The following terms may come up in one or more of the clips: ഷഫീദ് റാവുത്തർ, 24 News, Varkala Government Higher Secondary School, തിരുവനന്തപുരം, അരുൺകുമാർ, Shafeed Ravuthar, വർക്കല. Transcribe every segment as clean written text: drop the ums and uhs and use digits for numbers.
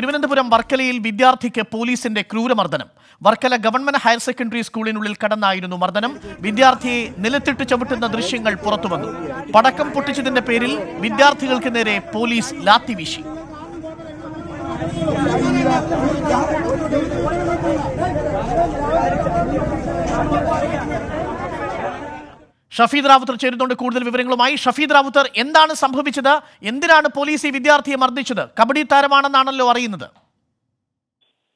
തിരുവനന്തപുരം വർക്കലയിൽ വിദ്യാർത്ഥിക്ക് പോലീസിന്റെ ക്രൂരമർദ്ദനം. വർക്കല ഗവൺമെന്റ് ഹയർ സെക്കൻഡറി സ്കൂളിനുള്ളിൽ കടന്നായിരുന്നു മർദ്ദനം. വിദ്യാർത്ഥിയെ നിലത്തിട്ട് ചവിട്ടുന്ന ദൃശ്യങ്ങൾ പുറത്തുവന്നു. പടക്കം പൊട്ടിച്ചതിന്റെ പേരിൽ വിദ്യാർത്ഥികൾക്ക് നേരെ പോലീസ് ലാത്തി വീശി. ഷഫീദ് റാവുത്തർ ചേരുന്നുണ്ട് കൂടുതൽ വിവരങ്ങളുമായി. ഷഫീദ് റാവുത്തർ, എന്താണ് സംഭവിച്ചത്? എന്തിനാണ് പോലീസ് ഈ വിദ്യാർത്ഥിയെ മർദ്ദിച്ചത്? കബഡി താരമാണെന്നാണല്ലോ അറിയുന്നത്.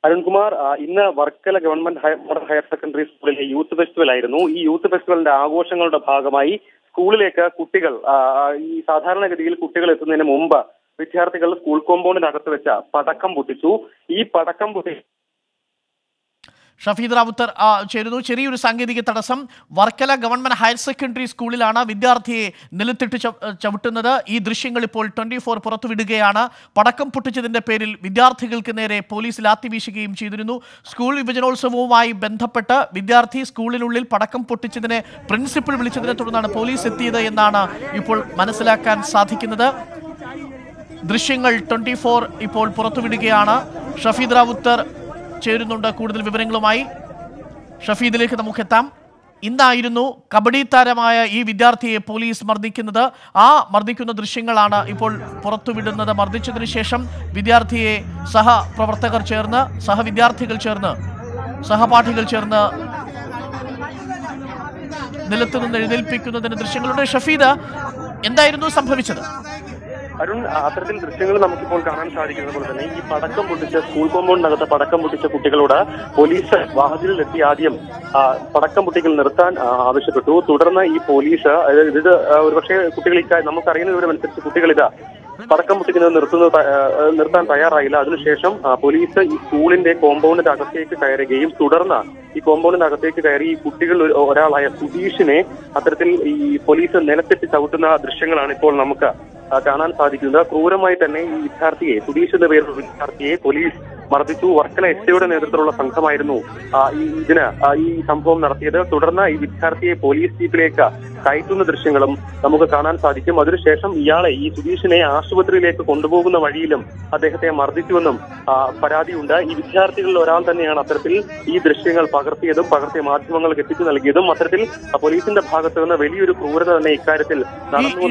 അരുൺകുമാർ, ഇന്ന് വർക്കല ഗവൺമെന്റ് ഹയർ സെക്കൻഡറി സ്കൂളിലെ യൂത്ത് ഫെസ്റ്റിവൽ ആയിരുന്നു. ഈ യൂത്ത് ഫെസ്റ്റിവലിന്റെ ആഘോഷങ്ങളുടെ ഭാഗമായി സ്കൂളിലേക്ക് കുട്ടികൾ, ഈ സാധാരണഗതിയിൽ കുട്ടികൾ എത്തുന്നതിന് മുമ്പ് വിദ്യാർത്ഥികൾ സ്കൂൾ കോമ്പൗണ്ടിനകത്ത് വെച്ച പടക്കം പൊട്ടിച്ചു. ഈ പടക്കം പൊട്ടി ഷഫീദ് റാവുത്തർ ചേരുന്നു. ചെറിയൊരു സാങ്കേതിക തടസ്സം. വർക്കല ഗവൺമെന്റ് ഹയർ സെക്കൻഡറി സ്കൂളിലാണ് വിദ്യാർത്ഥിയെ നിലത്തിട്ട് ചവിട്ടുന്നത്. ഈ ദൃശ്യങ്ങൾ ഇപ്പോൾ 24 പുറത്തുവിടുകയാണ്. പടക്കം പൊട്ടിച്ചതിന്റെ പേരിൽ വിദ്യാർത്ഥികൾക്ക് നേരെ പോലീസ് ലാത്തി വീശുകയും ചെയ്തിരുന്നു. സ്കൂൾ വിഭജനോത്സവവുമായി ബന്ധപ്പെട്ട് വിദ്യാർത്ഥി സ്കൂളിനുള്ളിൽ പടക്കം പൊട്ടിച്ചതിനെ പ്രിൻസിപ്പൽ വിളിച്ചതിനെ തുടർന്നാണ് പോലീസ് എത്തിയത് എന്നാണ് ഇപ്പോൾ മനസ്സിലാക്കാൻ സാധിക്കുന്നത്. ദൃശ്യങ്ങൾ 24 ഇപ്പോൾ പുറത്തുവിടുകയാണ്. ഷഫീദ് റാവുത്തർ ചേരുന്നുണ്ട് കൂടുതൽ വിവരങ്ങളുമായി. ഷഫീദിലേക്ക് നമുക്ക് എത്താം. ഇന്നായിരുന്നു കബഡി താരമായ ഈ വിദ്യാർത്ഥിയെ പോലീസ് മർദ്ദിക്കുന്നത്. ആ മർദ്ദിക്കുന്ന ദൃശ്യങ്ങളാണ് ഇപ്പോൾ പുറത്തുവിടുന്നത്. മർദ്ദിച്ചതിന് ശേഷം വിദ്യാർത്ഥിയെ സഹപാഠികൾ ചേർന്ന് നിലത്ത് നിന്ന് എഴുന്നേൽപ്പിക്കുന്നതിന് ദൃശ്യങ്ങളുണ്ട്. ഷഫീദ്, എന്തായിരുന്നു സംഭവിച്ചത്? അരുൺ, അത്തരത്തിൽ ദൃശ്യങ്ങൾ നമുക്കിപ്പോൾ കാണാൻ സാധിക്കുന്നത് പോലെ തന്നെ ഈ പടക്കം പൊട്ടിച്ച സ്കൂൾ കോമ്പൗണ്ടിനകത്ത് പടക്കം പൊട്ടിച്ച കുട്ടികളോട് പോലീസ് വാതിലിലെത്തി ആദ്യം പടക്കം പൊട്ടികൾ നിർത്താൻ ആവശ്യപ്പെട്ടു. തുടർന്ന് ഈ പോലീസ് ഇത് ഒരുപക്ഷെ കുട്ടികൾ നമുക്കറിയുന്ന വിവരമനുസരിച്ച് കുട്ടികളിതാ പടക്കം പൊട്ടിക്കുന്നത് നിർത്താൻ തയ്യാറായില്ല. അതിനുശേഷം പോലീസ് ഈ സ്കൂളിന്റെ കോമ്പൗണ്ടിന്റെ അകത്തേക്ക് കയറുകയും തുടർന്ന് ഈ കോമ്പൗണ്ടിനകത്തേക്ക് കയറി ഈ കുട്ടികൾ ഒരാളായ സുധീഷിനെ അത്തരത്തിൽ ഈ പോലീസ് നിലത്തിട്ട് ചവിട്ടുന്ന ദൃശ്യങ്ങളാണ് ഇപ്പോൾ നമുക്ക് കാണാൻ സാധിക്കുന്നത്. ക്രൂരമായി തന്നെ ഈ വിദ്യാർത്ഥിയെ, സുധീഷ് എന്ന പേരുള്ള വിദ്യാർത്ഥിയെ പോലീസ് മർദ്ദിച്ചു. വർക്കല എസ്ഐയുടെ നേതൃത്വത്തിലുള്ള സംഘമായിരുന്നു ഈ സംഭവം നടത്തിയത്. തുടർന്ന് ഈ വിദ്യാർത്ഥിയെ പോലീസ് ജീപ്പിലേക്ക് കയറ്റുന്ന ദൃശ്യങ്ങളും നമുക്ക് കാണാൻ സാധിക്കും. അതിനുശേഷം ഇയാളെ, ഈ സുധീഷിനെ ആശുപത്രിയിലേക്ക് കൊണ്ടുപോകുന്ന വഴിയിലും അദ്ദേഹത്തെ മർദ്ദിച്ചുവെന്നും പരാതിയുണ്ട്. ഈ വിദ്യാർത്ഥികളിൽ ഒരാൾ തന്നെയാണ് അത്തരത്തിൽ ഈ ദൃശ്യങ്ങൾ പകർത്തിയതും പകർത്തിയ മാധ്യമങ്ങൾക്ക് എത്തിച്ചു നൽകിയതും. അത്തരത്തിൽ പോലീസിന്റെ ഭാഗത്ത് നിന്ന് വലിയൊരു ക്രൂരത തന്നെ ഇക്കാര്യത്തിൽ നടന്നു.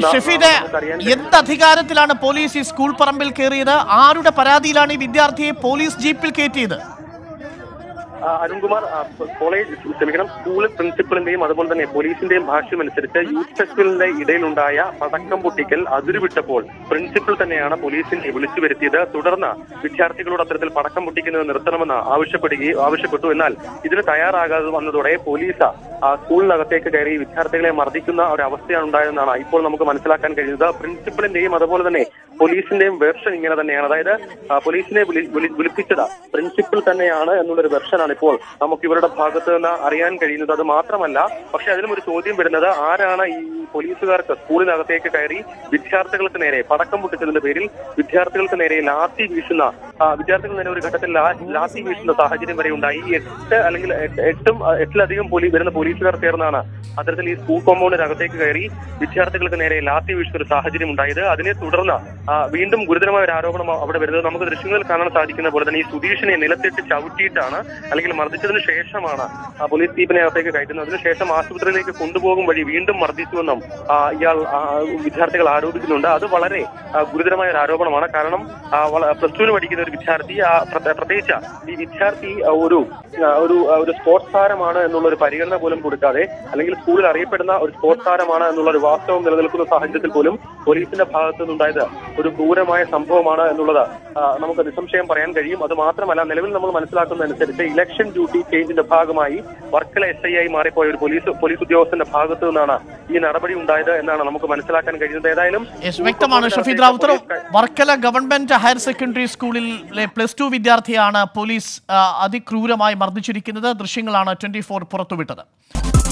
എന്തധികാരത്തിലാണ് പോലീസ് ഈ സ്കൂൾ പറമ്പിൽ കയറിയത്? ആരുടെ പരാതിയിലാണ് ഈ വിദ്യാർത്ഥിയെ പോലീസ് ജീപ്പിൽ കയറ്റിയത്? അരുൺകുമാർ, സ്കൂൾ പ്രിൻസിപ്പളിന്റെയും അതുപോലെ തന്നെ പോലീസിന്റെയും ഭാഷ്യമനുസരിച്ച് യൂത്ത് ഫെസ്റ്റിവലിന്റെ ഇടയിലുണ്ടായ പടക്കം പൊട്ടിക്കൽ അതിരുവിട്ടപ്പോൾ പ്രിൻസിപ്പൽ തന്നെയാണ് പോലീസിനെ വിളിച്ചു വരുത്തിയത്. തുടർന്ന് വിദ്യാർത്ഥികളോട് അത്തരത്തിൽ പടക്കം പൊട്ടിക്കുന്നത് നിർത്തണമെന്ന് ആവശ്യപ്പെട്ടു. എന്നാൽ ഇതിന് തയ്യാറാകാതെ വന്നതോടെ പോലീസ് സ്കൂളിനകത്തേക്ക് കയറി വിദ്യാർത്ഥികളെ മർദ്ദിക്കുന്ന ഒരവസ്ഥയാണ് ഉണ്ടായതെന്നാണ് ഇപ്പോൾ നമുക്ക് മനസ്സിലാക്കാൻ കഴിയുന്നത്. പ്രിൻസിപ്പളിന്റെയും അതുപോലെ തന്നെ പോലീസിന്റെയും വെർഷൻ ഇങ്ങനെ തന്നെയാണ്. അതായത് പോലീസിനെ വിളിപ്പിച്ചത് പ്രിൻസിപ്പൽ തന്നെയാണ് എന്നുള്ളൊരു വെർഷനാണ് ഇപ്പോൾ നമുക്ക് ഇവരുടെ ഭാഗത്ത് നിന്ന് അറിയാൻ കഴിയുന്നത്. അത് മാത്രമല്ല, പക്ഷെ അതിലും ഒരു ചോദ്യം വരുന്നത്, ആരാണ് ഈ പോലീസുകാർക്ക് സ്കൂളിനകത്തേക്ക് കയറി വിദ്യാർത്ഥികൾക്ക് നേരെ പടക്കം പൊട്ടിച്ചതിന്റെ പേരിൽ വിദ്യാർത്ഥികൾക്ക് നേരെ ഒരു ഘട്ടത്തിൽ ലാത്തി വീശുന്ന സാഹചര്യം വരെ ഉണ്ടായി. എട്ടിലധികം വരുന്ന പോലീസുകാർ ചേർന്നാണ് അത്തരത്തിൽ ഈ സ്കൂൾ കോമ്പൗണ്ടിനകത്തേക്ക് കയറി വിദ്യാർത്ഥികൾക്ക് നേരെ ലാത്തി വീശുന്ന ഒരു സാഹചര്യം ഉണ്ടായത്. അതിനെ തുടർന്ന് വീണ്ടും ഗുരുതരമായ ഒരു ആരോപണം അവിടെ വരുന്നത് നമുക്ക് ദൃശ്യങ്ങളിൽ കാണാൻ സാധിക്കുന്ന പോലെ തന്നെ ഈ സുധീഷിനെ നിലത്തിട്ട് ചവിട്ടിയിട്ടാണ്, അല്ലെങ്കിൽ മർദ്ദിച്ചതിന് ശേഷമാണ് പോലീസ് ജീപ്പിനെ അകത്തേക്ക് കയറ്റുന്നത്. അതിനുശേഷം ആശുപത്രിയിലേക്ക് കൊണ്ടുപോകും വഴി വീണ്ടും മർദ്ദിച്ചുവെന്നും ഇയാൾ വിദ്യാർത്ഥികൾ ആരോപിക്കുന്നുണ്ട്. അത് വളരെ ഗുരുതരമായ ഒരു ആരോപണമാണ്. കാരണം പ്ലസ് 2 പഠിക്കുന്ന ഒരു വിദ്യാർത്ഥി, പ്രത്യേകിച്ച് ഈ വിദ്യാർത്ഥി ഒരു സ്പോർട്സ് താരമാണ് എന്നുള്ള ഒരു പരിഗണന പോലും കൊടുക്കാതെ, അല്ലെങ്കിൽ സ്കൂളിൽ അറിയപ്പെടുന്ന ഒരു സ്പോർട്സ് താരമാണ് എന്നുള്ള ഒരു വാസ്തവം നിലനിൽക്കുന്ന സാഹചര്യത്തിൽ പോലും പോലീസിന്റെ ഭാഗത്തു നിന്നുണ്ടായത് ഒരു ക്രൂരമായ സംഭവമാണ് എന്നുള്ളത് നമുക്ക് നിസ്സംശയം പറയാൻ കഴിയും. അത് മാത്രമല്ല, നിലവിൽ നമ്മൾ മനസ്സിലാക്കുന്നതനുസരിച്ച് ഇലക്ഷൻ ഡ്യൂട്ടി ചേഞ്ചിന്റെ ഭാഗമായി വർക്കല എസ്ഐയായി മാറിപ്പോയ ഒരു പോലീസ് ഉദ്യോഗസ്ഥന്റെ ഭാഗത്തു നിന്നാണ് ഈ നടപടി ഉണ്ടായത് എന്നാണ് നമുക്ക് മനസ്സിലാക്കാൻ കഴിയുന്നത്. ഏതായാലും വ്യക്തമാണ് ഷഫീദ് റാവുത്തർ, വർക്കല government higher secondary സ്കൂളിലെ പ്ലസ് 2 വിദ്യാർത്ഥിയാണ് പോലീസ് അതിക്രൂരമായി മർദ്ദിച്ചിരിക്കുന്നത്. ദൃശ്യങ്ങളാണ് 24 പുറത്തുവിട്ടത്.